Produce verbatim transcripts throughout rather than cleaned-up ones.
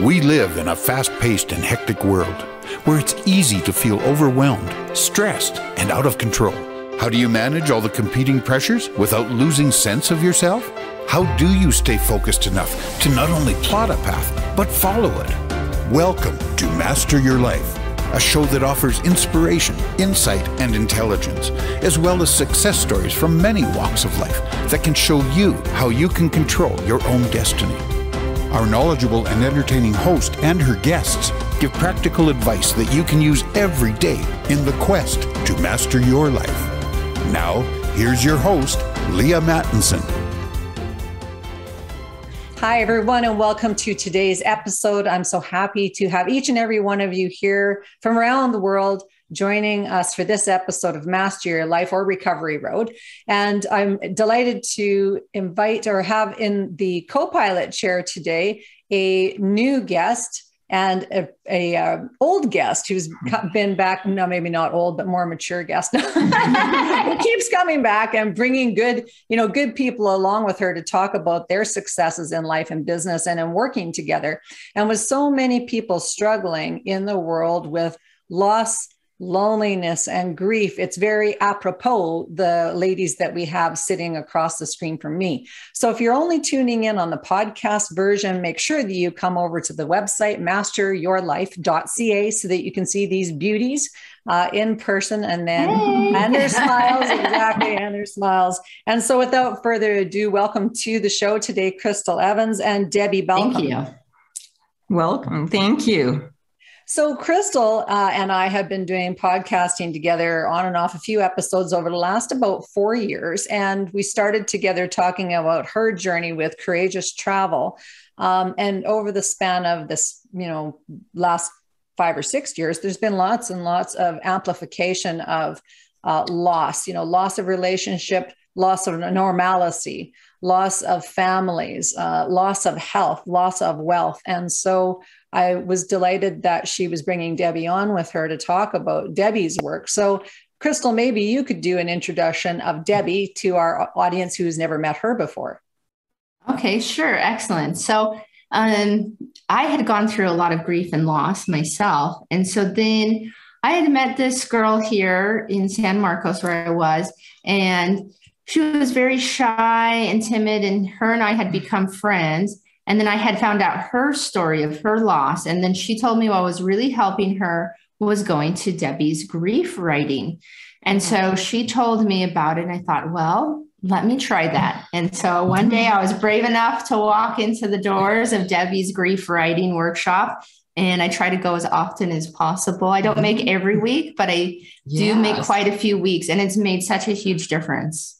We live in a fast-paced and hectic world where it's easy to feel overwhelmed, stressed, and out of control. How do you manage all the competing pressures without losing sense of yourself? How do you stay focused enough to not only plot a path, but follow it? Welcome to Master Your Life, a show that offers inspiration, insight, and intelligence, as well as success stories from many walks of life that can show you how you can control your own destiny. Our knowledgeable and entertaining host and her guests give practical advice that you can use every day in the quest to master your life. Now, here's your host, Leah Mattinson. Hi, everyone, and welcome to today's episode. I'm so happy to have each and every one of you here from around the world joining us for this episode of Master Your Life or Recovery Road. And I'm delighted to invite or have in the co-pilot chair today a new guest and a, a uh, old guest who's been back, no, maybe not old, but more mature guest, who keeps coming back and bringing good, you know, good people along with her to talk about their successes in life and business and in working together. And with so many people struggling in the world with loss, loneliness, and grief, it's very apropos, the ladies that we have sitting across the screen from me. So if you're only tuning in on the podcast version, make sure that you come over to the website, master your life dot c a, so that you can see these beauties uh, in person and then, hey. and their smiles, exactly, and their smiles. And so without further ado, welcome to the show today, Crystal Evans and Debbie Balcome. Thank you. Welcome. Thank you. So Crystal uh, and I have been doing podcasting together on and off a few episodes over the last about four years. And we started together talking about her journey with courageous travel. Um, and over the span of this, you know, last five or six years, there's been lots and lots of amplification of uh, loss, you know, loss of relationship, loss of normalcy, loss of families, uh, loss of health, loss of wealth. And so I was delighted that she was bringing Debbie on with her to talk about Debbie's work. So Crystal, maybe you could do an introduction of Debbie to our audience who's never met her before. Okay, sure. Excellent. So um, I had gone through a lot of grief and loss myself. And so then I had met this girl here in San Marcos where I was, and she was very shy and timid, and her and I had become friends. And then I had found out her story of her loss. And then she told me what was really helping her was going to Debbie's grief writing. And so she told me about it. And I thought, well, let me try that. And so one day I was brave enough to walk into the doors of Debbie's grief writing workshop. And I try to go as often as possible. I don't make every week, but I yes. do make quite a few weeks. And it's made such a huge difference.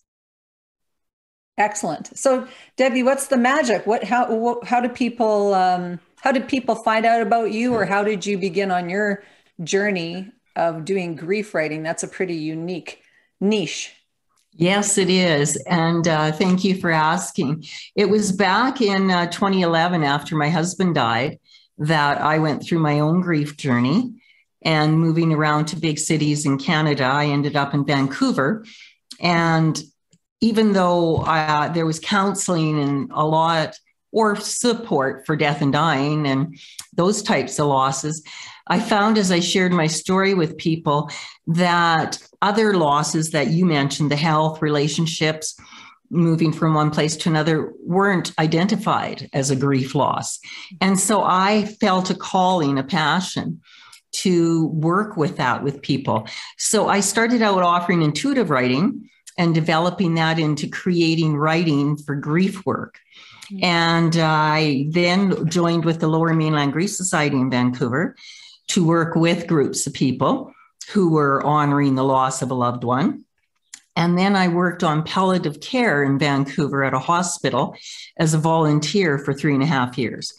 Excellent. So Debbie, what's the magic? What, how, what, how do people, um, how did people find out about you, or how did you begin on your journey of doing grief writing? That's a pretty unique niche. Yes, it is. And uh, thank you for asking. It was back in uh, twenty eleven, after my husband died, that I went through my own grief journey, and moving around to big cities in Canada, I ended up in Vancouver. And even though uh, there was counseling and a lot or support for death and dying and those types of losses, I found as I shared my story with people that other losses that you mentioned, the health, relationships, moving from one place to another, weren't identified as a grief loss. And so I felt a calling, a passion to work with that with people. So I started out offering intuitive writing and developing that into creating writing for grief work. Mm-hmm. And uh, I then joined with the Lower Mainland Grief Society in Vancouver to work with groups of people who were honoring the loss of a loved one. And then I worked on palliative care in Vancouver at a hospital as a volunteer for three and a half years.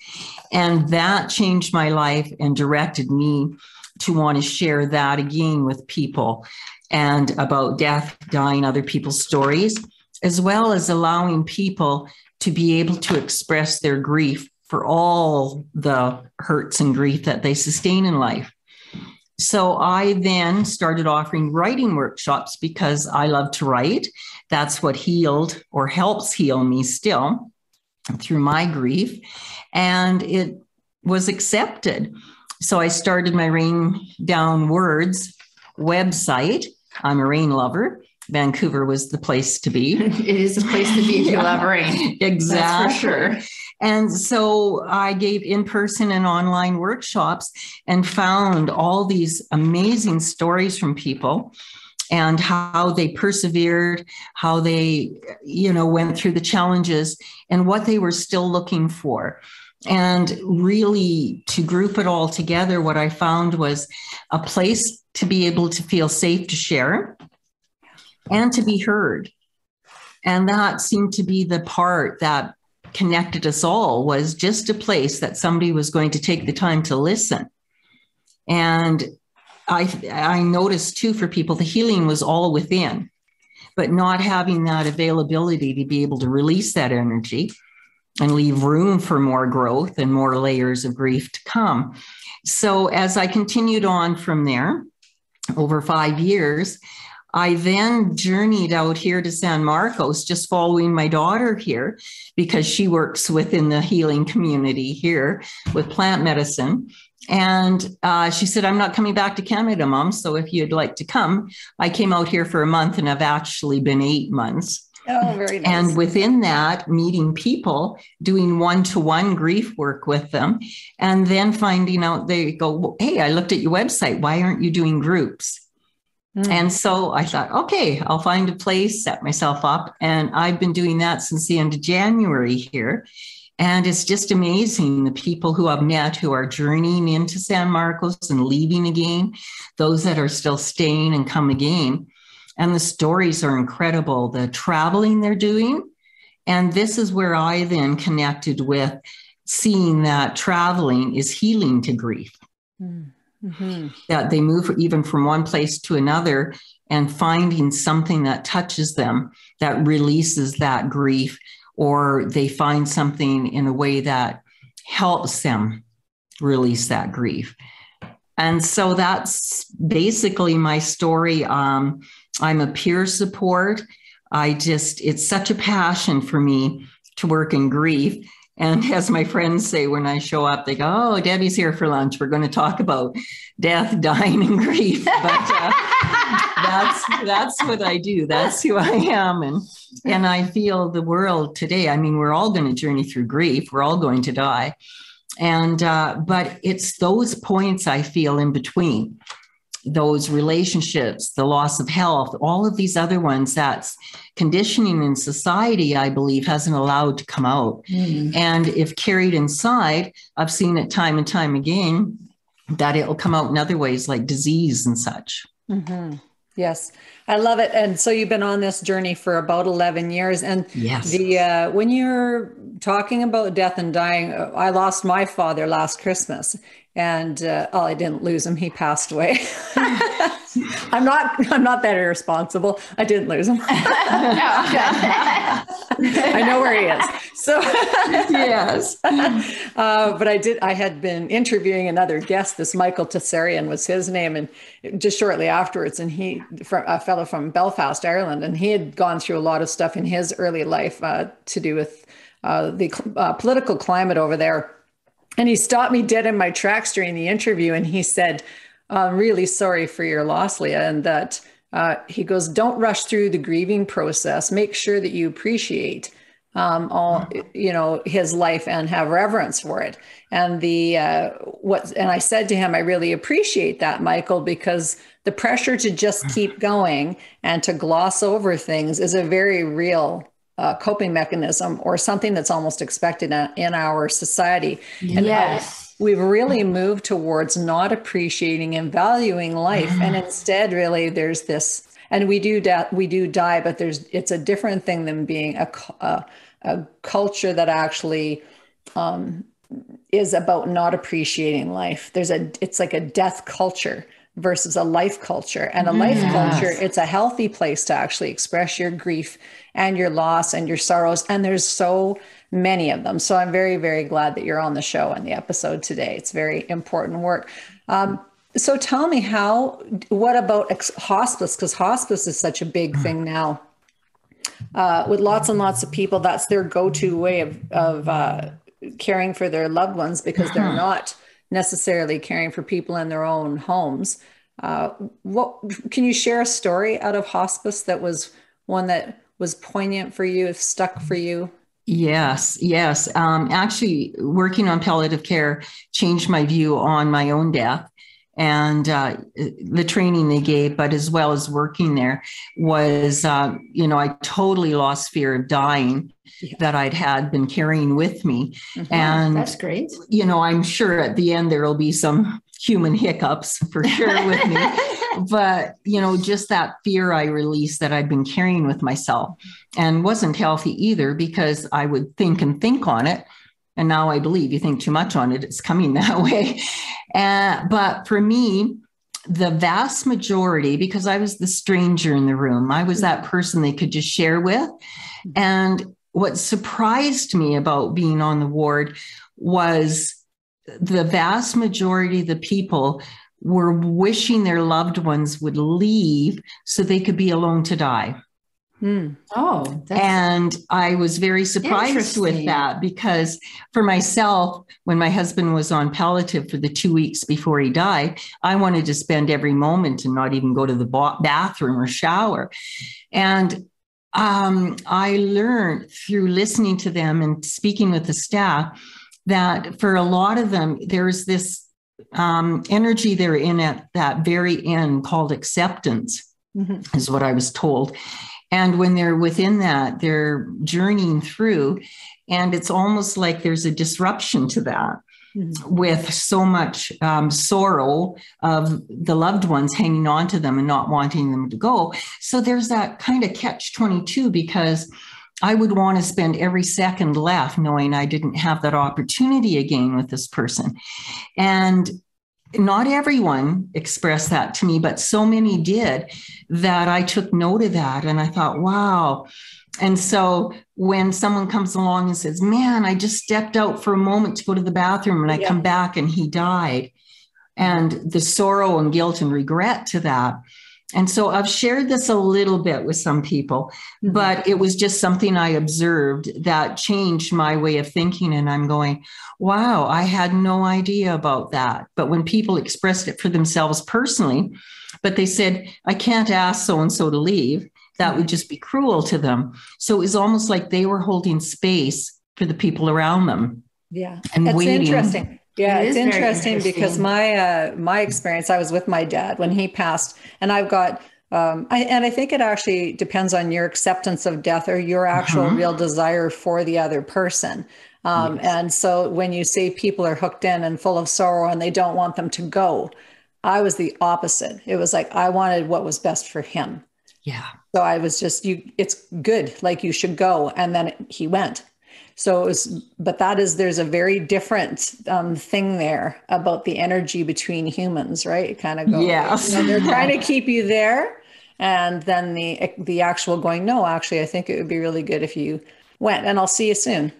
And that changed my life and directed me to want to share that again with people, and about death, dying, other people's stories, as well as allowing people to be able to express their grief for all the hurts and grief that they sustain in life. So I then started offering writing workshops because I love to write. That's what healed or helps heal me still through my grief. And it was accepted. So I started my Rain Down Words website. I'm a rain lover. Vancouver was the place to be. It is the place to be if yeah, you love rain. Exactly. That's for sure. And so I gave in-person and online workshops and found all these amazing stories from people and how they persevered, how they, you know, went through the challenges and what they were still looking for. And really, to group it all together, what I found was a place to be able to feel safe to share and to be heard. And that seemed to be the part that connected us all, was just a place that somebody was going to take the time to listen. And I, I noticed too, for people, the healing was all within, but not having that availability to be able to release that energy and leave room for more growth and more layers of grief to come. So as I continued on from there, over five years, I then journeyed out here to San Marcos, just following my daughter here, because she works within the healing community here with plant medicine. And uh, she said, I'm not coming back to Canada, Mom. So if you'd like to come. I came out here for a month, and I've actually been eight months. Oh, very nice. And within that, meeting people, doing one-to-one grief work with them, and then finding out, they go, well, hey, I looked at your website. Why aren't you doing groups? Mm. And so I thought, okay, I'll find a place, set myself up. And I've been doing that since the end of January here. And it's just amazing, the people who I've met who are journeying into San Marcos and leaving again, those that are still staying and come again. And the stories are incredible, the traveling they're doing. And this is where I then connected with seeing that traveling is healing to grief. Mm-hmm. That they move even from one place to another and finding something that touches them, that releases that grief, or they find something in a way that helps them release that grief. And so that's basically my story. Um, I'm a peer support. I just, it's such a passion for me to work in grief. And as my friends say, when I show up, they go, oh, Debbie's here for lunch. We're going to talk about death, dying, and grief. But uh, that's, that's what I do. That's who I am. And, and I feel the world today, I mean, we're all going to journey through grief. We're all going to die. And, uh, but it's those points I feel in between, those relationships, the loss of health, all of these other ones that's conditioning in society, I believe, hasn't allowed to come out. Mm. And if carried inside, I've seen it time and time again, that it will come out in other ways like disease and such. Mm-hmm. Yes. I love it. And so you've been on this journey for about eleven years. And yes. the uh, when you're talking about death and dying, I lost my father last Christmas. And uh, oh, I didn't lose him. He passed away. I'm not, I'm not that irresponsible. I didn't lose him. I know where he is. So yes, uh, but I did, I had been interviewing another guest. This Michael Tessarian was his name. And just shortly afterwards, and he, from, a fellow from Belfast, Ireland, and he had gone through a lot of stuff in his early life uh, to do with uh, the uh, political climate over there. And he stopped me dead in my tracks during the interview. And he said, I'm really sorry for your loss, Leah. And that uh, he goes, don't rush through the grieving process. Make sure that you appreciate um, all, you know, his life and have reverence for it. And the, uh, what, and I said to him, I really appreciate that, Michael, because the pressure to just keep going and to gloss over things is a very real Uh, coping mechanism, or something that's almost expected in our society. And yes, we've really moved towards not appreciating and valuing life. And instead, really, there's this, and we do da- we do die, but there's, it's a different thing than being a a, a culture that actually um, is about not appreciating life. There's a, it's like a death culture versus a life culture. And a life yes. culture, it's a healthy place to actually express your grief and your loss and your sorrows. And there's so many of them. So I'm very, very glad that you're on the show and the episode today. It's very important work. Um, so tell me how, what about ex- hospice? Because hospice is such a big thing now. Uh, with lots and lots of people, that's their go-to way of, of uh, caring for their loved ones because uh-huh. they're not necessarily caring for people in their own homes. Uh, what can you share a story out of hospice that was one that was poignant for you, if stuck for you? Yes, yes. Um, actually, working on palliative care changed my view on my own death. And uh, the training they gave, but as well as working there was, uh, you know, I totally lost fear of dying yeah. that I'd had been carrying with me. Mm-hmm. And that's great. You know, I'm sure at the end, there'll be some human hiccups for sure with me, but you know, just that fear I released that I'd been carrying with myself and wasn't healthy either because I would think and think on it. And now I believe you think too much on it, it's coming that way. Uh, but for me, the vast majority, because I was the stranger in the room, I was that person they could just share with. And what surprised me about being on the ward was the vast majority of the people were wishing their loved ones would leave so they could be alone to die. Mm. Oh, that's and I was very surprised with that because for myself, when my husband was on palliative for the two weeks before he died, I wanted to spend every moment and not even go to the bathroom or shower. And um, I learned through listening to them and speaking with the staff that for a lot of them, there's this um, energy they're in at that very end called acceptance, mm-hmm. is what I was told. And when they're within that, they're journeying through, and it's almost like there's a disruption to that mm-hmm. with so much um, sorrow of the loved ones hanging on to them and not wanting them to go. So there's that kind of catch twenty-two because I would want to spend every second left knowing I didn't have that opportunity again with this person. And not everyone expressed that to me, but so many did that I took note of that. And I thought, wow. And so when someone comes along and says, man, I just stepped out for a moment to go to the bathroom and I yeah. come back and he died, and the sorrow and guilt and regret to that. And so I've shared this a little bit with some people, mm-hmm. but it was just something I observed that changed my way of thinking. And I'm going, wow, I had no idea about that. But when people expressed it for themselves personally, but they said, I can't ask so-and-so to leave, that would just be cruel to them. So it was almost like they were holding space for the people around them. Yeah, and that's waiting. Interesting. Yeah, it it's interesting, interesting because my uh, my experience, I was with my dad when he passed, and I've got, um, I, and I think it actually depends on your acceptance of death or your actual uh-huh. real desire for the other person. Um, yes. And so when you see people are hooked in and full of sorrow and they don't want them to go, I was the opposite. It was like, I wanted what was best for him. Yeah. So I was just, you, it's good, like you should go. And then it, he went. So it was, but that is, there's a very different um, thing there about the energy between humans, right? It kind of goes, yes. you know, they're trying to keep you there. And then the, the actual going, no, actually, I think it would be really good if you went, and I'll see you soon.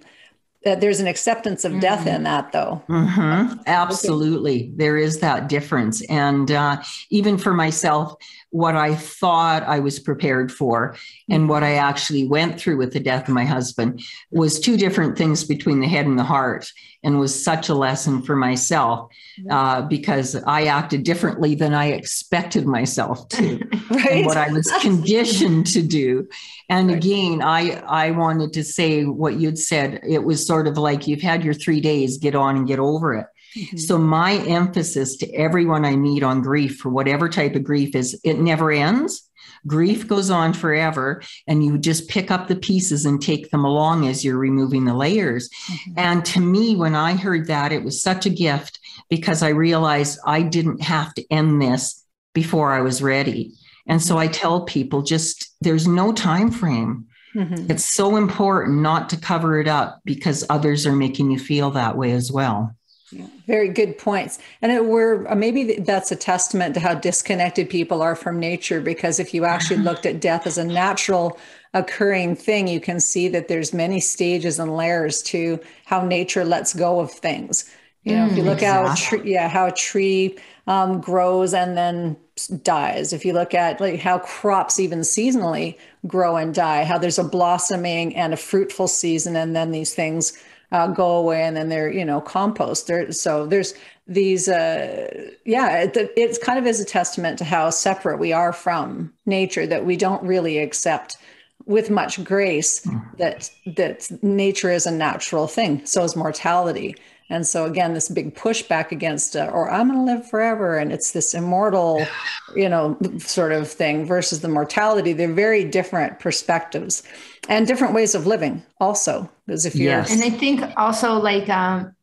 Uh, there's an acceptance of death mm. in that though. Mm-hmm. Absolutely. There is that difference. And uh, even for myself, what I thought I was prepared for and what I actually went through with the death of my husband was two different things between the head and the heart, and was such a lesson for myself uh, because I acted differently than I expected myself to right? and what I was conditioned to do. And right. again, I, I wanted to say what you'd said. It was sort of like, you've had your three days, get on and get over it. Mm-hmm. So my emphasis to everyone I meet on grief, for whatever type of grief, is it never ends. Grief goes on forever, and you just pick up the pieces and take them along as you're removing the layers. Mm-hmm. And to me, when I heard that, it was such a gift because I realized I didn't have to end this before I was ready. And so I tell people, just there's no time frame. Mm-hmm. It's so important not to cover it up because others are making you feel that way as well. Yeah, very good points. And it were, maybe that's a testament to how disconnected people are from nature, because if you actually looked at death as a natural occurring thing, you can see that there's many stages and layers to how nature lets go of things. You know, mm, if you look exactly. at a tree, yeah, how a tree um, grows and then dies. If you look at like how crops even seasonally grow and die, how there's a blossoming and a fruitful season, and then these things uh, go away, and then they're, you know, compost. They're, so there's these, uh, yeah, it, it's kind of is a testament to how separate we are from nature, that we don't really accept with much grace that that nature is a natural thing. So is mortality. And so again, this big pushback against, uh, or I'm going to live forever, and it's this immortal, you know, sort of thing versus the mortality. They're very different perspectives and different ways of living also. Because if you're, yeah. And I think also like um,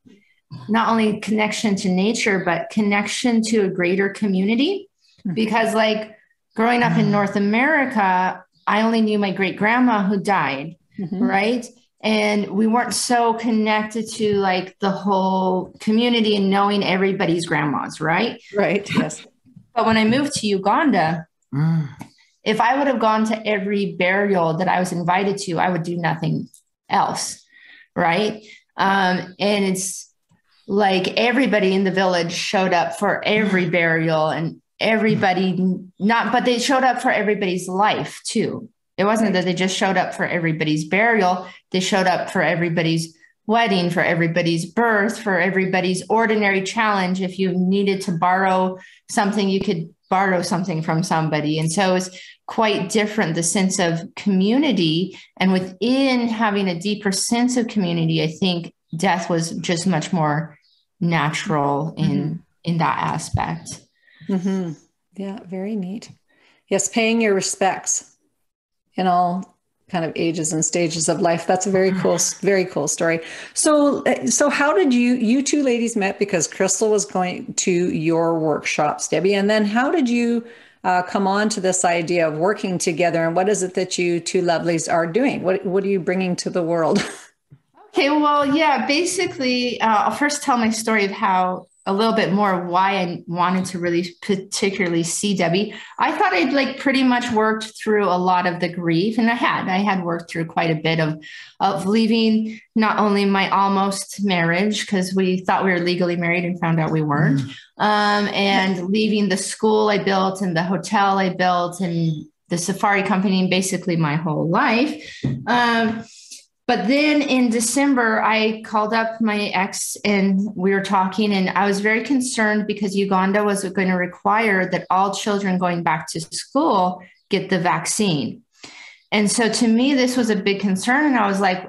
not only connection to nature, but connection to a greater community, mm-hmm. because like growing up mm-hmm. in North America, I only knew my great grandma who died. Mm-hmm. Right. And we weren't so connected to like the whole community and knowing everybody's grandmas, right? Right, yes. But when I moved to Uganda, mm. if I would have gone to every burial that I was invited to, I would do nothing else, right? Um, and it's like everybody in the village showed up for every burial, and everybody not, but they showed up for everybody's life too. It wasn't that they just showed up for everybody's burial. They showed up for everybody's wedding, for everybody's birth, for everybody's ordinary challenge. If you needed to borrow something, you could borrow something from somebody. And so it's quite different, the sense of community. And within having a deeper sense of community, I think death was just much more natural in, mm-hmm. in that aspect. Mm-hmm. Yeah, very neat. Yes, paying your respects in all kind of ages and stages of life. That's a very cool, very cool story. So, so how did you, you two ladies met because Crystal was going to your workshops, Debbie, and then how did you uh, come on to this idea of working together, and what is it that you two lovelies are doing? What, what are you bringing to the world? Okay. Well, yeah, basically uh, I'll first tell my story of how, a little bit more why I wanted to really particularly see Debbie. I thought I'd like pretty much worked through a lot of the grief, and I had, I had worked through quite a bit of, of leaving not only my almost marriage, because we thought we were legally married and found out we weren't, um, and leaving the school I built and the hotel I built and the safari company, and basically my whole life. Um, But then in December, I called up my ex and we were talking, and I was very concerned because Uganda was going to require that all children going back to school get the vaccine. And so to me, this was a big concern. And I was like,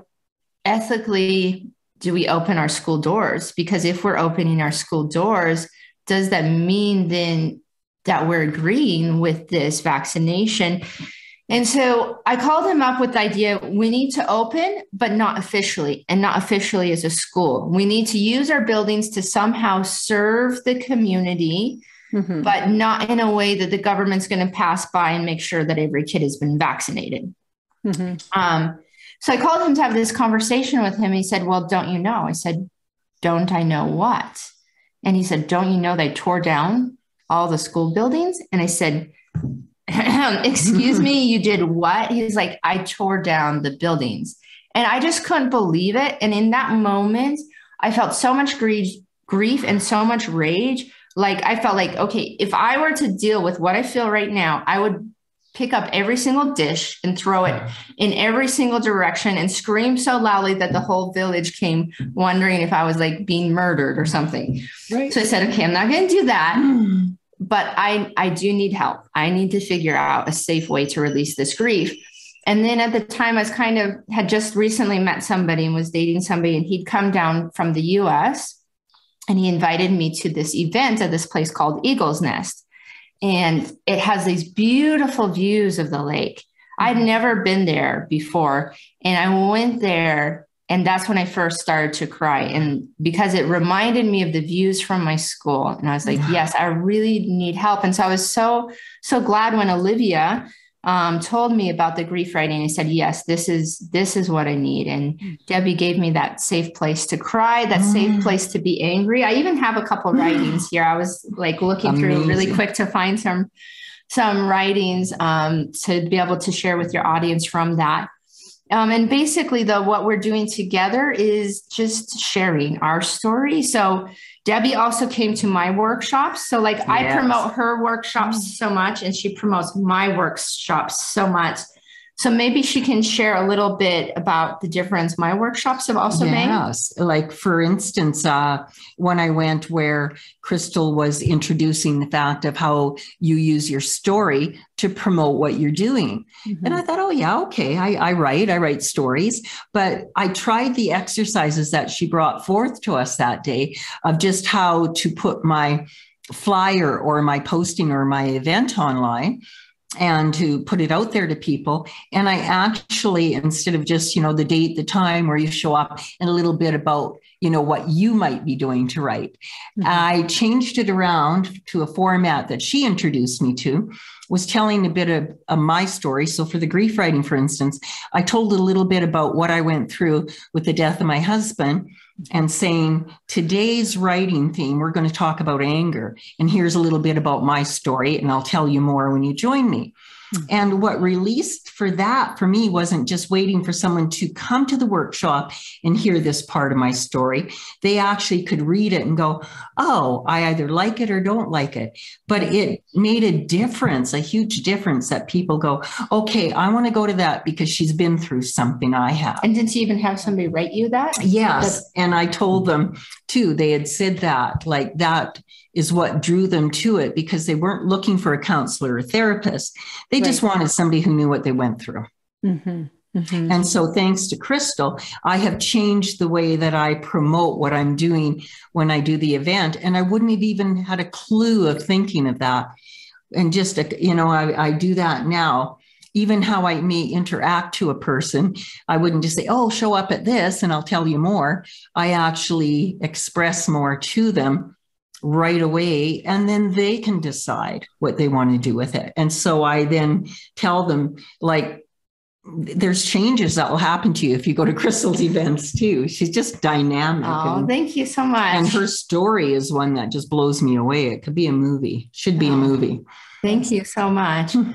ethically, do we open our school doors? Because if we're opening our school doors, does that mean then that we're agreeing with this vaccination? And so I called him up with the idea, we need to open, but not officially, and not officially as a school. We need to use our buildings to somehow serve the community, mm-hmm. but not in a way that the government's going to pass by and make sure that every kid has been vaccinated. Mm-hmm. Um, so I called him to have this conversation with him. He said, well, don't you know? I said, don't I know what? And he said, don't you know they tore down all the school buildings? And I said, excuse me, you did what? He's like, I tore down the buildings. And I just couldn't believe it. And in that moment, I felt so much grief, grief and so much rage. Like I felt like, okay, if I were to deal with what I feel right now, I would pick up every single dish and throw it in every single direction and scream so loudly that the whole village came wondering if I was like being murdered or something. Right. So I said, okay, I'm not going to do that. But I, I do need help. I need to figure out a safe way to release this grief. And then at the time, I was kind of had just recently met somebody and was dating somebody, and he'd come down from the U S and he invited me to this event at this place called Eagle's Nest. And it has these beautiful views of the lake. I'd never been there before. And I went there, and that's when I first started to cry. And because it reminded me of the views from my school. And I was like, yes, I really need help. And so I was so, so glad when Olivia um, told me about the grief writing. I said, yes, this is, this is what I need. And Debbie gave me that safe place to cry, that mm. safe place to be angry. I even have a couple writings here. I was like looking Amazing. through really quick to find some, some writings um, to be able to share with your audience from that. Um, and basically, though, what we're doing together is just sharing our story. So Debbie also came to my workshops. So like yes. I promote her workshops so much, and she promotes my workshops so much. So maybe she can share a little bit about the difference my workshops have also yes. made. Yes, like for instance, uh, when I went where Crystal was introducing the fact of how you use your story to promote what you're doing. Mm-hmm. And I thought, oh yeah, okay, I, I write, I write stories. But I tried the exercises that she brought forth to us that day of just how to put my flyer or my posting or my event online and to put it out there to people. And I actually, instead of just, you know, the date, the time where you show up and a little bit about, you know, what you might be doing to write, mm-hmm. I changed it around to a format that she introduced me to, was telling a bit of, of my story. So for the grief writing, for instance, I told a little bit about what I went through with the death of my husband and saying, today's writing theme, we're going to talk about anger. And here's a little bit about my story, and I'll tell you more when you join me. Mm-hmm. And what released for that for me wasn't just waiting for someone to come to the workshop and hear this part of my story. They actually could read it and go, oh, I either like it or don't like it. But it made a difference, a huge difference, that people go, okay, I want to go to that because she's been through something I have. And did you even have somebody write you that? Yes. That's- and I told them too, they had said that, like that is what drew them to it, because they weren't looking for a counselor or therapist. They right. just wanted somebody who knew what they went through. Mm-hmm. Mm-hmm. And so thanks to Crystal, I have changed the way that I promote what I'm doing when I do the event. And I wouldn't have even had a clue of thinking of that. And just, you know, I, I do that now. Even how I may interact to a person, I wouldn't just say, oh, show up at this and I'll tell you more. I actually express more to them right away, and then they can decide what they want to do with it. And so I then tell them, like, there's changes that will happen to you if you go to Crystal's events too. She's just dynamic. Oh, and, thank you so much. And her story is one that just blows me away. It could be a movie, should be oh, a movie. Thank you so much. Um,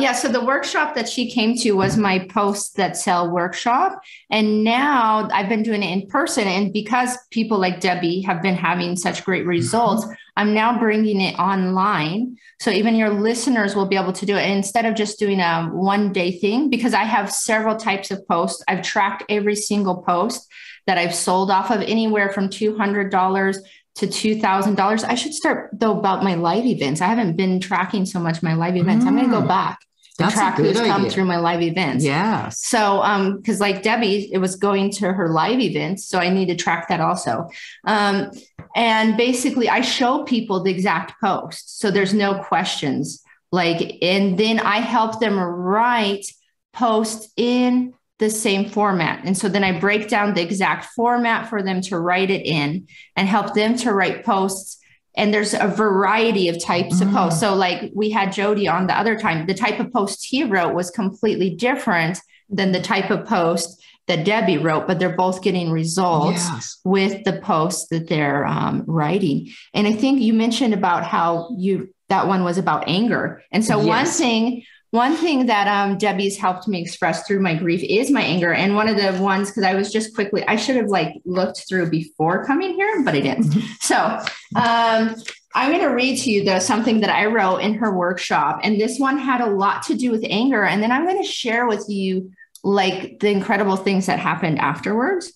yeah. So the workshop that she came to was my Post That Sell workshop. And now I've been doing it in person. And because people like Debbie have been having such great results, I'm now bringing it online. So even your listeners will be able to do it. And instead of just doing a one day thing, because I have several types of posts, I've tracked every single post that I've sold off of, anywhere from two hundred dollars to two thousand dollars. I should start though about my live events. I haven't been tracking so much my live events. Mm. I'm going to go back. The track who's idea. Come through my live events. Yeah. So, um, cause like Debbie, it was going to her live events. So I need to track that also. Um, and basically I show people the exact post. So there's no questions, like, and then I help them write posts in the same format. And so then I break down the exact format for them to write it in and help them to write posts. And there's a variety of types mm. of posts. So like we had Jody on the other time, the type of post he wrote was completely different than the type of post that Debbie wrote, but they're both getting results yes. with the posts that they're um, writing. And I think you mentioned about how you, that one was about anger. And so yes. one thing, one thing that um, Debbie's helped me express through my grief is my anger. And one of the ones, because I was just quickly, I should have like looked through before coming here, but I didn't. So um, I'm going to read to you though something that I wrote in her workshop. And this one had a lot to do with anger. And then I'm going to share with you like the incredible things that happened afterwards.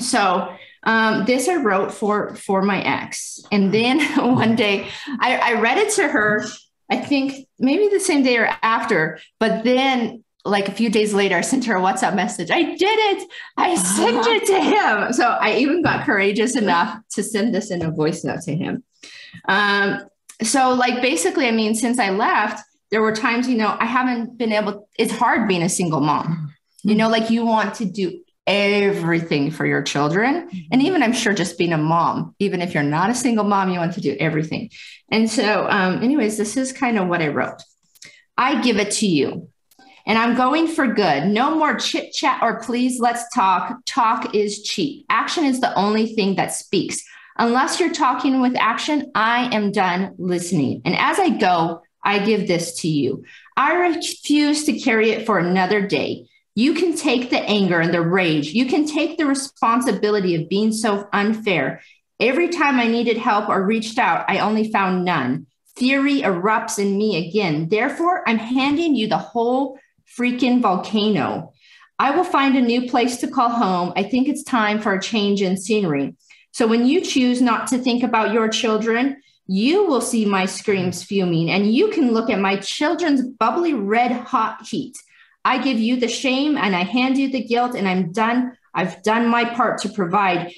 So um, this I wrote for, for my ex. And then one day I, I read it to her, I think maybe the same day or after, but then like a few days later, I sent her a WhatsApp message. I did it. I sent it to him. So I even got courageous enough to send this in a voice note to him. Um, so like, basically, I mean, since I left, there were times, you know, I haven't been able, it's hard being a single mom, you know, like you want to do everything for your children. And even I'm sure just being a mom, even if you're not a single mom, you want to do everything. And so um, anyways, this is kind of what I wrote. I give it to you, and I'm going for good. No more chit chat or please let's talk. Talk is cheap. Action is the only thing that speaks. Unless you're talking with action, I am done listening. And as I go, I give this to you. I refuse to carry it for another day. You can take the anger and the rage. You can take the responsibility of being so unfair. Every time I needed help or reached out, I only found none. Theory erupts in me again. Therefore, I'm handing you the whole freaking volcano. I will find a new place to call home. I think it's time for a change in scenery. So when you choose not to think about your children, you will see my screams fuming, and you can look at my children's bubbly red hot heat. I give you the shame and I hand you the guilt, and I'm done. I've done my part to provide.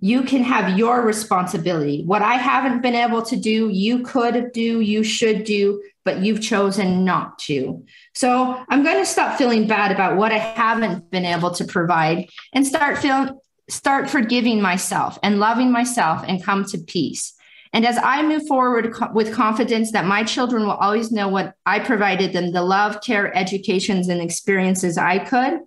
You can have your responsibility. What I haven't been able to do, you could do, you should do, but you've chosen not to. So I'm going to stop feeling bad about what I haven't been able to provide and start feeling, start forgiving myself and loving myself and come to peace. And as I move forward co- with confidence that my children will always know what I provided them, the love, care, educations, and experiences I could,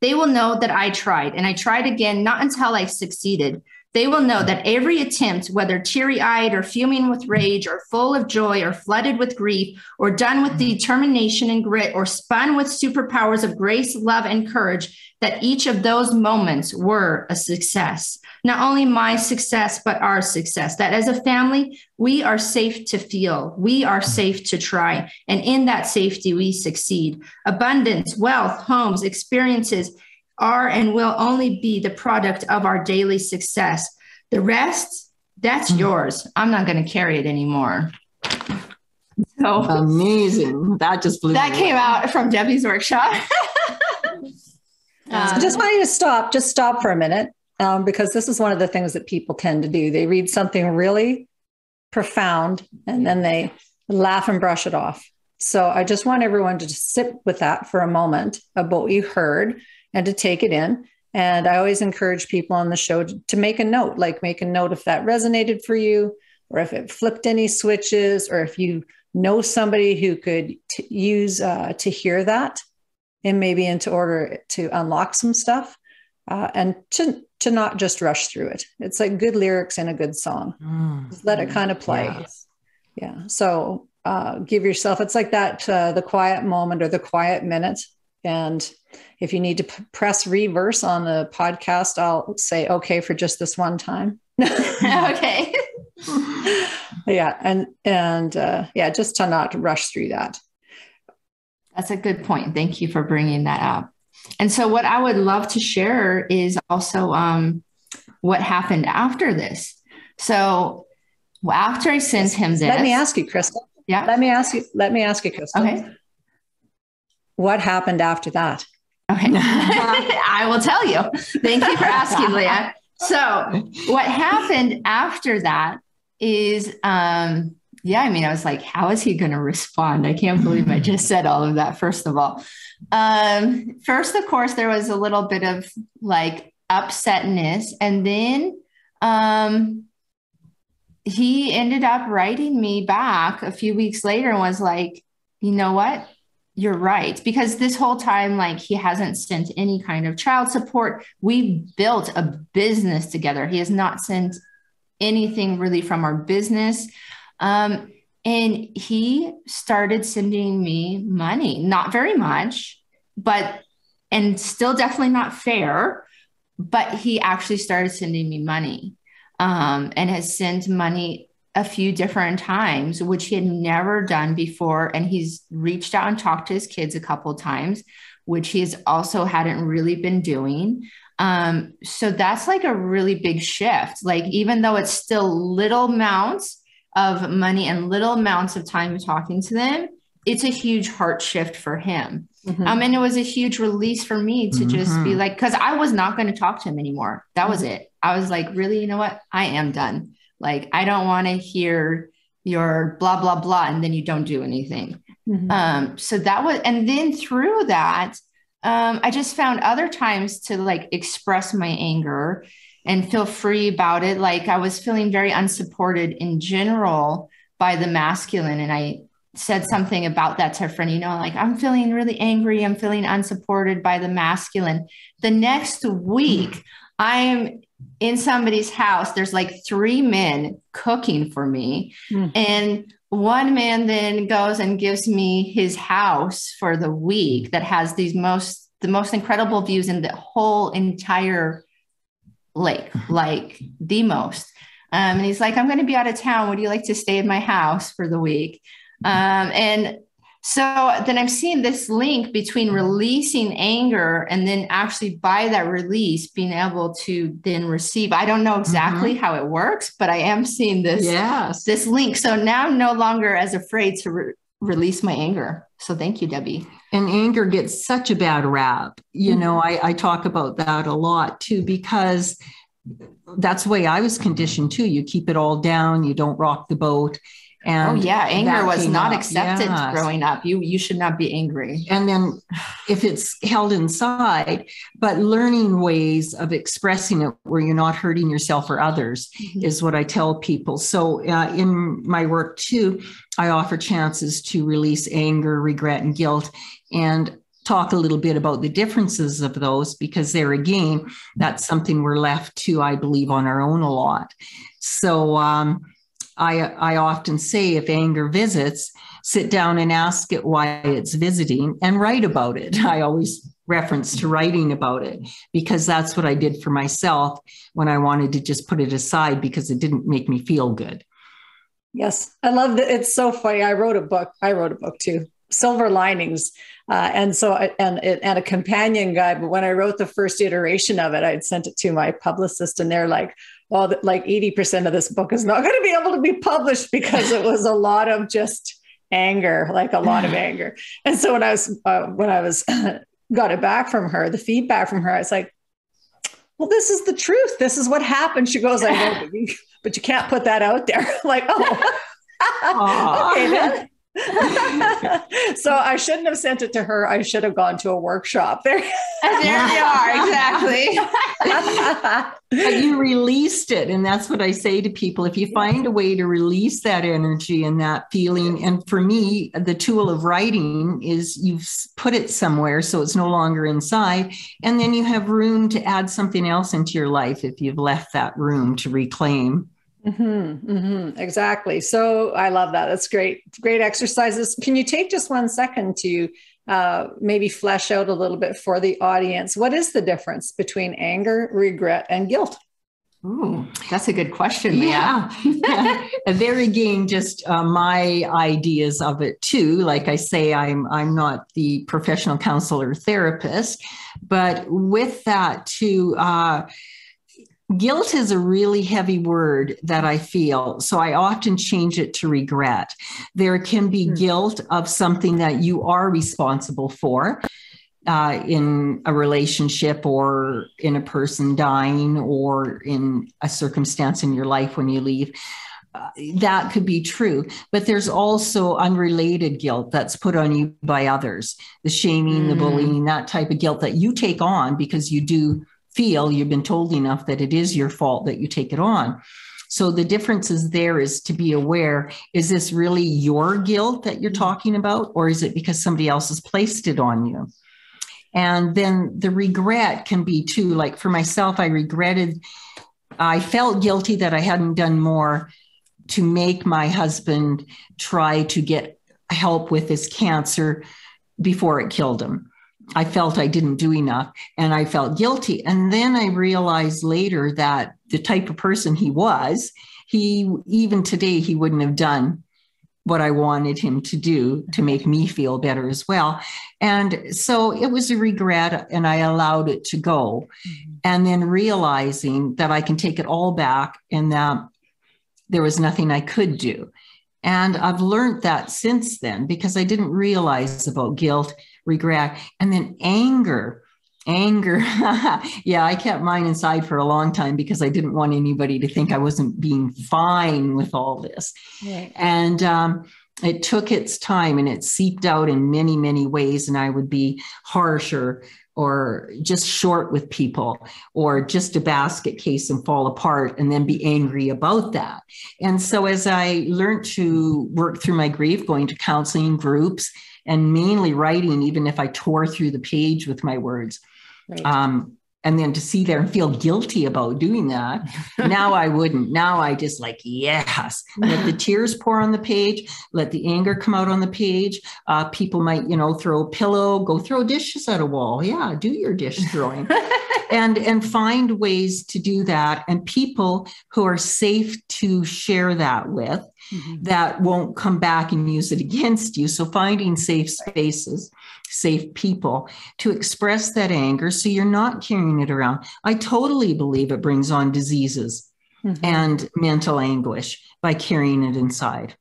they will know that I tried, and I tried again, not until I succeeded. They will know that every attempt, whether teary-eyed or fuming with rage or full of joy or flooded with grief or done with determination and grit or spun with superpowers of grace, love, and courage, that each of those moments were a success. Not only my success, but our success. That as a family, we are safe to feel. We are safe to try. And in that safety, we succeed. Abundance, wealth, homes, experiences are and will only be the product of our daily success. The rest, that's mm-hmm. yours. I'm not going to carry it anymore. So amazing. That just blew That me came away. Out from Debbie's workshop. Um, so just wanted to stop, just stop for a minute, um, because this is one of the things that people tend to do. They read something really profound and then they laugh and brush it off. So I just want everyone to just sit with that for a moment about what you heard and to take it in. And I always encourage people on the show to, to make a note, like make a note if that resonated for you, or if it flipped any switches, or if you know somebody who could t- use uh, to hear that. And maybe into order to unlock some stuff uh, and to to not just rush through it. It's like good lyrics and a good song. Mm, just let mm, it kind of play. Yeah. yeah. So uh, give yourself, it's like that, uh, the quiet moment or the quiet minute. And if you need to p- press reverse on the podcast, I'll say, okay, for just this one time. Okay. yeah. And, and uh, yeah, just to not rush through that. That's a good point. Thank you for bringing that up. And so what I would love to share is also um, what happened after this. So well, after I sent him this. Let me ask you, Crystal. Yeah. Let me ask you. Let me ask you, Crystal. Okay. What happened after that? Okay. I will tell you. Thank you for asking, Leah. So what happened after that is... Um, Yeah, I mean, I was like, how is he going to respond? I can't believe I just said all of that, first of all. Um, first, of course, there was a little bit of like upsetness. And then um, he ended up writing me back a few weeks later and was like, you know what? You're right. Because this whole time, like he hasn't sent any kind of child support. We built a business together. He has not sent anything really from our business. Um, and he started sending me money, not very much, but, and still definitely not fair, but he actually started sending me money, um, and has sent money a few different times, which he had never done before. And he's reached out and talked to his kids a couple of times, which he has also hadn't really been doing. Um, so that's like a really big shift. Like, even though it's still little amounts of money and little amounts of time talking to them, it's a huge heart shift for him. Mm-hmm. Um, and it was a huge release for me to mm-hmm. just be like, cause I was not going to talk to him anymore. That mm-hmm. was it. I was like, really, you know what? I am done. Like, I don't want to hear your blah, blah, blah. And then you don't do anything. Mm-hmm. Um, so that was, and then through that, um, I just found other times to like express my anger and feel free about it. Like, I was feeling very unsupported in general by the masculine. And I said something about that to a friend, you know, like, I'm feeling really angry. I'm feeling unsupported by the masculine. The next week I'm in somebody's house. There's like three men cooking for me. Mm-hmm. And one man then goes and gives me his house for the week that has these most, the most incredible views in the whole entire lake, like the most. Um, and he's like, I'm going to be out of town. Would you like to stay at my house for the week? Um, and So then I'm seeing this link between releasing anger and then actually by that release, being able to then receive. I don't know exactly mm-hmm. how it works, but I am seeing this, yes. this link. So now I'm no longer as afraid to re- release my anger. So thank you, Debbie. And anger gets such a bad rap. You mm-hmm. know, I, I talk about that a lot too, because that's the way I was conditioned too. You keep it all down. You don't rock the boat. And oh yeah, anger was not up. accepted yes. growing up. You you should not be angry. And then if it's held inside, but learning ways of expressing it where you're not hurting yourself or others mm-hmm. is what I tell people. So uh, in my work too, I offer chances to release anger, regret, and guilt, and talk a little bit about the differences of those, because there again, that's something we're left to, I believe, on our own a lot. So um I, I often say, if anger visits, sit down and ask it why it's visiting and write about it. I always reference to writing about it, because that's what I did for myself when I wanted to just put it aside because it didn't make me feel good. Yes, I love that. It's so funny. I wrote a book. I wrote a book too, Silver Linings. Uh, and so, and, and a companion guide. But when I wrote the first iteration of it, I'd sent it to my publicist and they're like, well, like eighty percent of this book is not going to be able to be published because it was a lot of just anger, like a lot of anger. And so when I was, uh, when I was got it back from her, the feedback from her, I was like, well, this is the truth. This is what happened. She goes, I know, but you, but you can't put that out there. Like, oh, okay then. So I shouldn't have sent it to her. I should have gone to a workshop. There, there they are, exactly. But you released it. And that's what I say to people. If you find a way to release that energy and that feeling, and for me, the tool of writing is you've put it somewhere so it's no longer inside. And then you have room to add something else into your life if you've left that room to reclaim. Mm-hmm, mm-hmm, exactly. So I love that. That's great. Great exercises. Can you take just one second to uh, maybe flesh out a little bit for the audience? What is the difference between anger, regret, and guilt? Ooh, that's a good question, Leah. Yeah. yeah. There again, just uh, my ideas of it too. Like I say, I'm I'm not the professional counselor therapist, but with that too, uh, guilt is a really heavy word that I feel, so I often change it to regret. There can be guilt of something that you are responsible for uh, in a relationship or in a person dying or in a circumstance in your life when you leave. Uh, that could be true, but there's also unrelated guilt that's put on you by others, the shaming, mm. the bullying, that type of guilt that you take on because you do feel you've been told enough that it is your fault that you take it on. So the difference is there is to be aware, is this really your guilt that you're talking about, or is it because somebody else has placed it on you? And then the regret can be too, like for myself, I regretted, I felt guilty that I hadn't done more to make my husband try to get help with his cancer before it killed him. I felt I didn't do enough and I felt guilty. And then I realized later that the type of person he was, he, even today, he wouldn't have done what I wanted him to do to make me feel better as well. And so it was a regret and I allowed it to go. Mm-hmm. And then realizing that I can take it all back and that there was nothing I could do. And I've learned that since then, because I didn't realize about guilt, regret, and then anger, anger. Yeah, I kept mine inside for a long time because I didn't want anybody to think I wasn't being fine with all this. Right. And um, it took its time and it seeped out in many, many ways. And I would be harsh or, or just short with people or just a basket case and fall apart and then be angry about that. And so as I learned to work through my grief, going to counseling groups, and mainly writing, even if I tore through the page with my words, right. um, And then to sit there and feel guilty about doing that. Now I wouldn't. Now I just like, yes, let the tears pour on the page. Let the anger come out on the page. Uh, people might, you know, throw a pillow, go throw dishes at a wall. Yeah, do your dish throwing. and and find ways to do that. And people who are safe to share that with, mm-hmm. that won't come back and use it against you. So finding safe spaces, safe people to express that anger so you're not carrying it around. I totally believe it brings on diseases mm-hmm. and mental anguish by carrying it inside.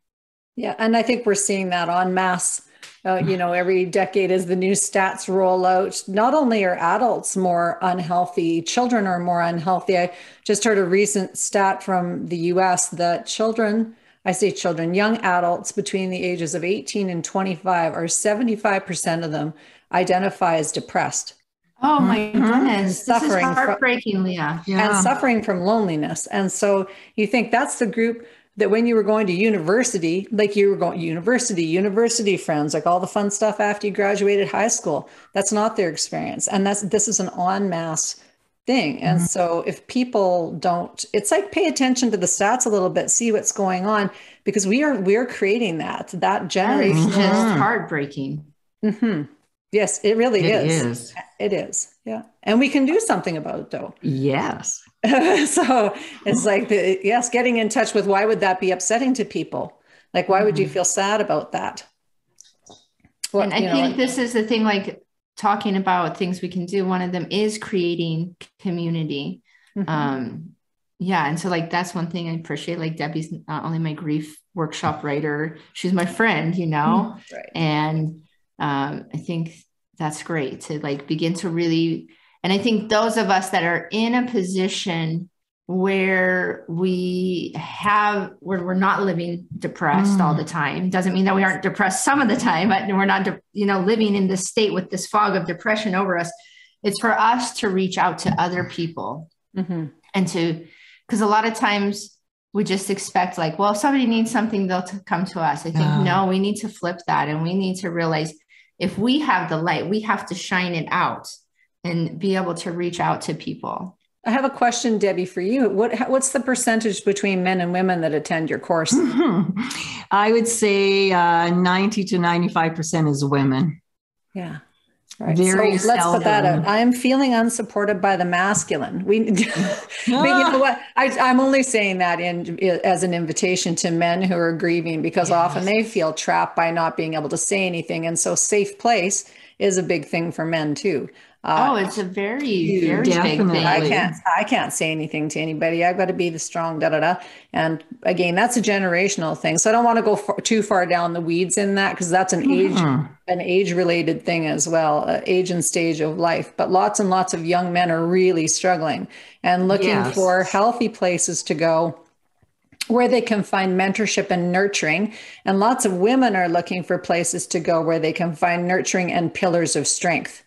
Yeah, and I think we're seeing that en masse. Uh, you know, every decade as the new stats roll out, not only are adults more unhealthy, children are more unhealthy. I just heard a recent stat from the U S that children, I say children, young adults between the ages of eighteen and twenty-five are seventy-five percent of them identify as depressed. Oh my mm-hmm. goodness. This is heartbreaking, Leah. Yeah. And suffering from loneliness. And so you think that's the group that when you were going to university, like you were going to university, university friends, like all the fun stuff after you graduated high school, that's not their experience. And that's, this is an en masse thing. And mm-hmm. so if people don't, it's like pay attention to the stats a little bit, see what's going on, because we are, we're creating that, that generation. That is just heartbreaking. Mm-hmm. Yes, it really it is. is. It is. Yeah. And we can do something about it though. Yes. So it's like, the, yes, getting in touch with why would that be upsetting to people? Like, why mm-hmm. would you feel sad about that? Well, and I know, think like, this is the thing, like talking about things we can do. One of them is creating community. Mm-hmm. Um, yeah. And so like, that's one thing I appreciate. Like Debbie's not only my grief workshop writer, she's my friend, you know, right. and um, I think that's great to like begin to really. And I think those of us that are in a position where we have, where we're not living depressed mm. all the time, doesn't mean that we aren't depressed some of the time, but we're not, de- you know, living in this state with this fog of depression over us. It's for us to reach out to other people mm-hmm. and to, because a lot of times we just expect like, well, if somebody needs something, they'll t- come to us. I think, uh. no, we need to flip that. And we need to realize if we have the light, we have to shine it out and be able to reach out to people. I have a question, Debbie, for you. What What's the percentage between men and women that attend your course? Mm-hmm. I would say uh, ninety to ninety-five percent is women. Yeah. Right. Very so let's seldom. Put that out. I'm feeling unsupported by the masculine. We, but you know what? I, I'm only saying that in as an invitation to men who are grieving because yes. often they feel trapped by not being able to say anything. And so safe place is a big thing for men too. Uh, oh, it's a very, very definitely. big thing. I can't, I can't say anything to anybody. I've got to be the strong da da da. And again, that's a generational thing. So I don't want to go far, too far down the weeds in that because that's an mm-hmm. age, an age related thing as well, uh, age and stage of life. But lots and lots of young men are really struggling and looking yes. for healthy places to go where they can find mentorship and nurturing. And lots of women are looking for places to go where they can find nurturing and pillars of strength.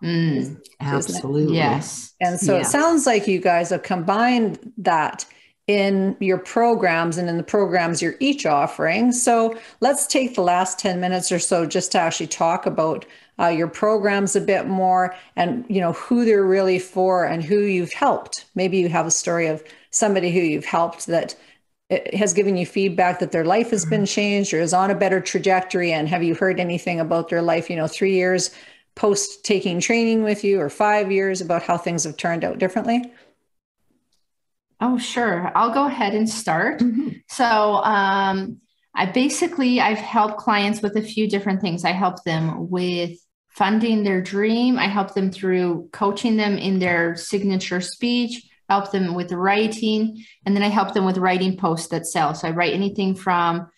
Mm, absolutely. Yes. And so yeah. it sounds like you guys have combined that in your programs and in the programs you're each offering. So let's take the last ten minutes or so just to actually talk about uh, your programs a bit more and, you know, who they're really for and who you've helped. Maybe you have a story of somebody who you've helped that has given you feedback that their life has been changed or is on a better trajectory. And have you heard anything about their life, you know, three years post taking training with you or five years about how things have turned out differently? Oh, sure. I'll go ahead and start. Mm-hmm. So um, I basically, I've helped clients with a few different things. I help them with funding their dream. I help them through coaching them in their signature speech, help them with writing. And then I help them with writing posts that sell. So I write anything from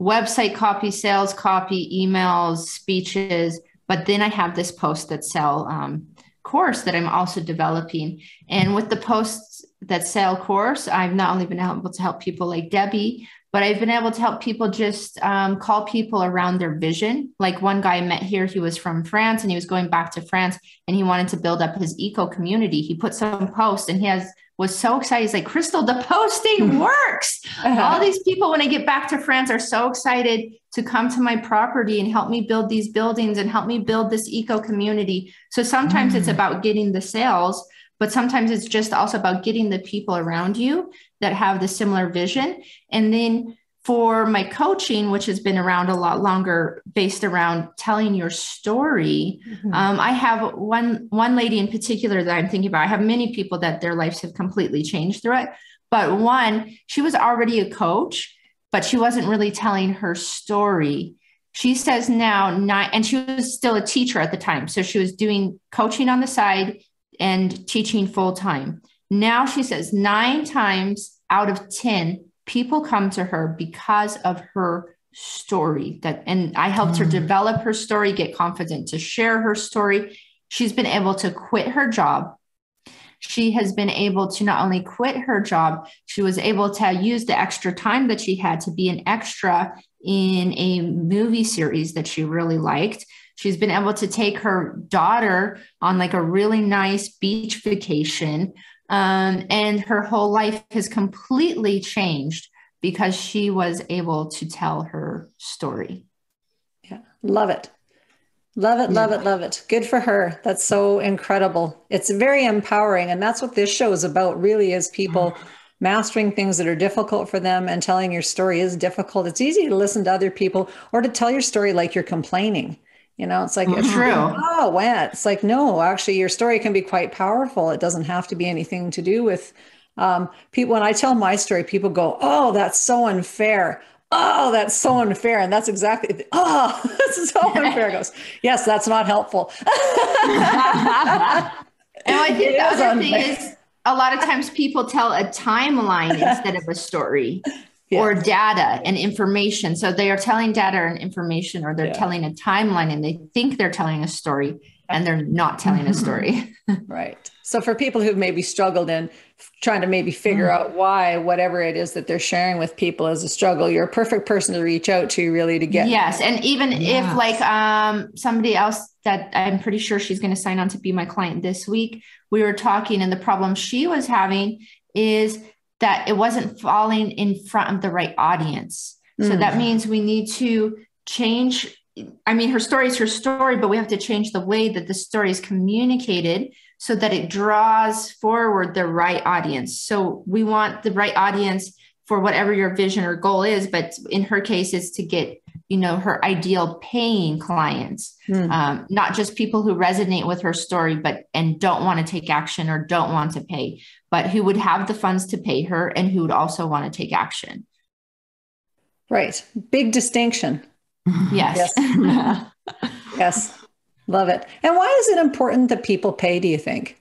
website copy, sales copy, emails, speeches. But then I have this Post That Sell um, course that I'm also developing. And with the Post That Sell course, I've not only been able to help people like Debbie, but I've been able to help people just um, call people around their vision. Like one guy I met here, he was from France and he was going back to France and he wanted to build up his eco community. He put some posts and he has was so excited. He's like, Crystal, the posting works. Uh-huh. All these people, when I get back to France, are so excited to come to my property and help me build these buildings and help me build this eco community. So sometimes mm. it's about getting the sales, But sometimes it's just also about getting the people around you that have the similar vision. And then for my coaching, which has been around a lot longer, based around telling your story, mm-hmm. um, I have one one lady in particular that I'm thinking about. I have many people that their lives have completely changed through it. But one, she was already a coach, but she wasn't really telling her story. She says now, not, and she was still a teacher at the time. So she was doing coaching on the side and teaching full time. Now she says nine times out of ten, people come to her because of her story. That, and I helped mm-hmm. her develop her story, get confident to share her story. She's been able to quit her job. She has been able to not only quit her job, she was able to use the extra time that she had to be an extra in a movie series that she really liked. She's been able to take her daughter on like a really nice beach vacation. Um, and her whole life has completely changed because she was able to tell her story. Yeah. Love it. Love it, love it, love it. Good for her. That's so incredible. It's very empowering. And that's what this show is about, really, is people mastering things that are difficult for them, and telling your story is difficult. It's easy to listen to other people or to tell your story like you're complaining. You know, it's like, mm-hmm. it's true. Oh, wow. It's like, no, actually, your story can be quite powerful. It doesn't have to be anything to do with um, people. When I tell my story, people go, oh, that's so unfair. Oh, that's so unfair. And that's exactly, oh, this is so unfair. It goes, yes, that's not helpful. And I think the other thing is, a lot of times people tell a timeline instead of a story, yeah. or data and information. So they are telling data and information, or they're yeah. telling a timeline, and they think they're telling a story, and they're not telling a story. Right. So for people who've maybe struggled in trying to maybe figure mm-hmm. out why whatever it is that they're sharing with people is a struggle, you're a perfect person to reach out to, really, to get. Yes. And even yes. if like um, somebody else that I'm pretty sure she's going to sign on to be my client this week, we were talking, and the problem she was having is that it wasn't falling in front of the right audience. Mm-hmm. So that means we need to change. I mean, her story is her story, but we have to change the way that the story is communicated so that it draws forward the right audience. So we want the right audience for whatever your vision or goal is, but in her case, it's to get, you know, her ideal paying clients, mm. um, not just people who resonate with her story, but, and don't want to take action or don't want to pay, but who would have the funds to pay her and who would also want to take action. Right. Big distinction. Yes. Yes. Yes. Love it. And why is it important that people pay, do you think?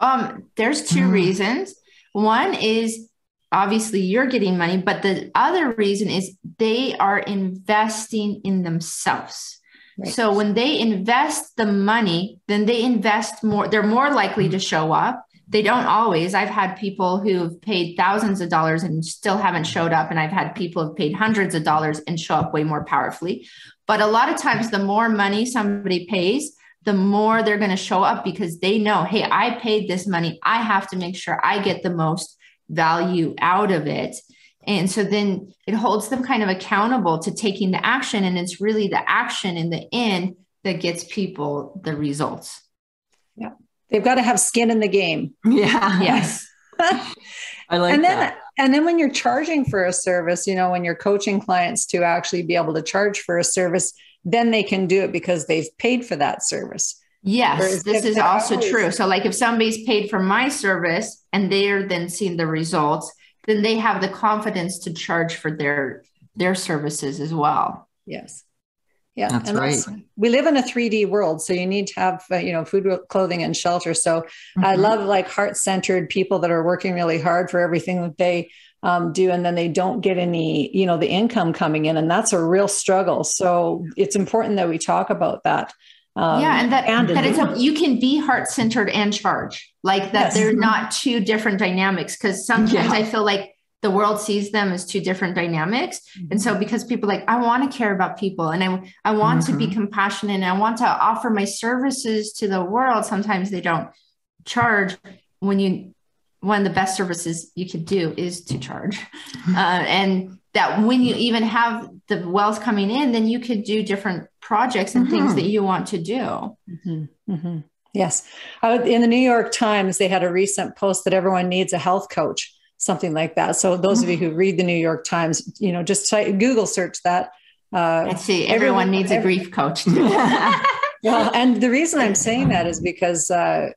Um, there's two mm. reasons. One is obviously you're getting money, but the other reason is they are investing in themselves. Right. So when they invest the money, then they invest more. They're more likely to show up. They don't always. I've had people who've paid thousands of dollars and still haven't showed up. And I've had people who've paid hundreds of dollars and show up way more powerfully. But a lot of times the more money somebody pays, the more they're going to show up, because they know, hey, I paid this money. I have to make sure I get the most value out of it. And so then it holds them kind of accountable to taking the action. And it's really the action in the end that gets people the results. Yeah. They've got to have skin in the game. Yeah. Yes. I like and then, that. And then when you're charging for a service, you know, when you're coaching clients to actually be able to charge for a service, then they can do it because they've paid for that service. Yes. Whereas this is also always- true. So like if somebody's paid for my service and they're then seeing the results, then they have the confidence to charge for their, their services as well. Yes. Yeah, that's right. We live in a three D world, so you need to have, uh, you know, food, clothing, and shelter. So mm-hmm. I love like heart-centered people that are working really hard for everything that they um, do, and then they don't get any, you know, the income coming in, and that's a real struggle. So it's important that we talk about that. Um, yeah, and that, and that it's a, you can be heart-centered and charge, like that. Yes. They're not two different dynamics, because sometimes yeah. I feel like the world sees them as two different dynamics. And so because people like, I want to care about people, and I, I want mm-hmm. to be compassionate, and I want to offer my services to the world. Sometimes they don't charge when you, one of the best services you could do is to charge. Uh, and that when you even have the wealth coming in, then you could do different projects and mm-hmm. things that you want to do. Mm-hmm. Mm-hmm. Yes. In the New York Times, they had a recent post that everyone needs a health coach, something like that. So those of you who read the New York Times, you know, just type, Google search that. Uh, Let's see. Everyone, everyone needs every, a grief coach. Well, and the reason I'm saying that is because uh,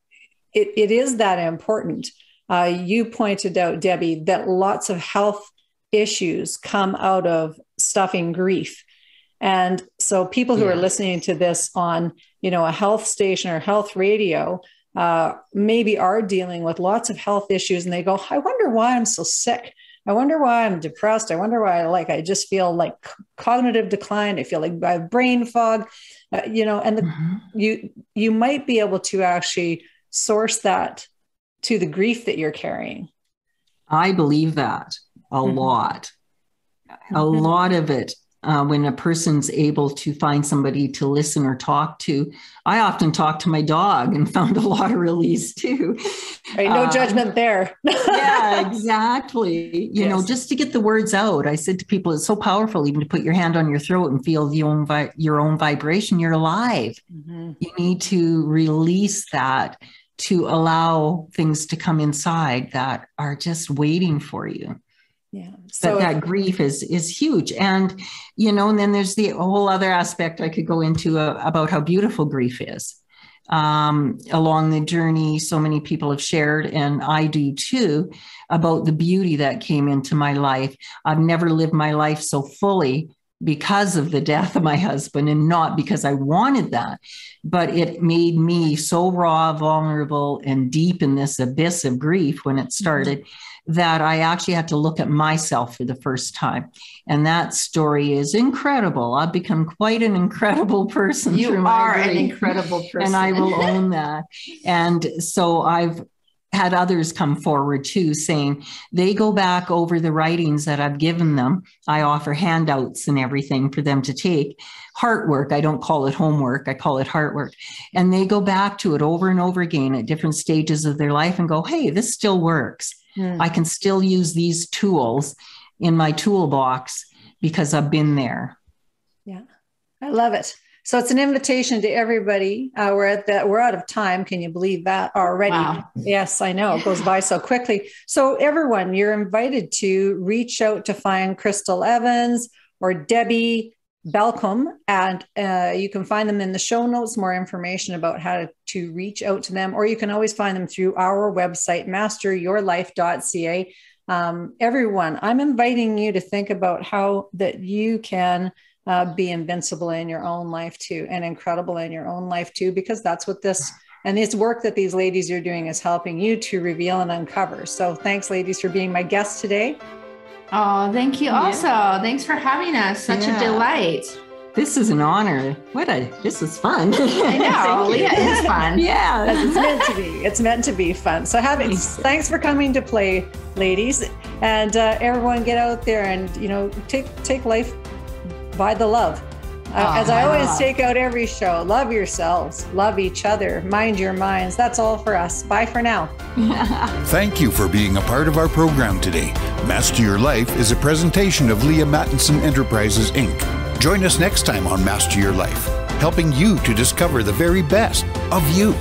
it, it is that important. Uh, you pointed out, Debbie, that lots of health issues come out of stuffing grief. And so people who yeah. are listening to this on, you know, a health station or health radio, uh, maybe are dealing with lots of health issues, and they go, I wonder why I'm so sick. I wonder why I'm depressed. I wonder why, like, I just feel like cognitive decline. I feel like I have brain fog, uh, you know, and the, mm-hmm. you, you might be able to actually source that to the grief that you're carrying. I believe that a mm-hmm. lot, a mm-hmm. lot of it. Uh, when a person's able to find somebody to listen or talk to. I often talk to my dog and found a lot of release too. Right, no um, judgment there. Yeah, exactly. You yes. know, just to get the words out. I said to people, it's so powerful even to put your hand on your throat and feel the own vi- your own vibration. You're alive. Mm-hmm. You need to release that to allow things to come inside that are just waiting for you. Yeah. So but that grief is, is huge. And, you know, and then there's the whole other aspect I could go into uh, about how beautiful grief is. Um, along the journey, so many people have shared, and I do too, about the beauty that came into my life. I've never lived my life so fully because of the death of my husband, and not because I wanted that, but it made me so raw, vulnerable, and deep in this abyss of grief when it started. Mm-hmm. that I actually had to look at myself for the first time. And that story is incredible. I've become quite an incredible person. You through are my an incredible person. And I will own that. And so I've had others come forward too, saying they go back over the writings that I've given them. I offer handouts and everything for them to take. Heart work. I don't call it homework. I call it heart work. And they go back to it over and over again at different stages of their life and go, hey, this still works. Hmm. I can still use these tools in my toolbox because I've been there. Yeah, I love it. So it's an invitation to everybody. Uh, we're at that. We're out of time. Can you believe that already? Wow. Yes, I know. It goes by so quickly. So everyone, you're invited to reach out to find Crystal Evans or Debbie Balcome, and uh, you can find them in the show notes, more information about how to, to reach out to them, or you can always find them through our website, master your life dot c a. Um, everyone, I'm inviting you to think about how that you can uh, be invincible in your own life too, and incredible in your own life too, because that's what this, and this work that these ladies are doing is helping you to reveal and uncover. So thanks, ladies, for being my guest today. Oh, thank you also. Yeah. Thanks for having us. Such yeah. a delight. This is an honor. What a, this is fun. I know. Leah, it is fun. Yeah. It's meant to be. It's meant to be fun. So have it. Thanks for coming to play, ladies. And uh, everyone get out there and, you know, take, take life by the love. Uh, oh, as I always love. Take out every show, love yourselves, love each other, mind your minds. That's all for us. Bye for now. Thank you for being a part of our program today. Master Your Life is a presentation of Leah Mattinson Enterprises, Incorporated. Join us next time on Master Your Life, helping you to discover the very best of you.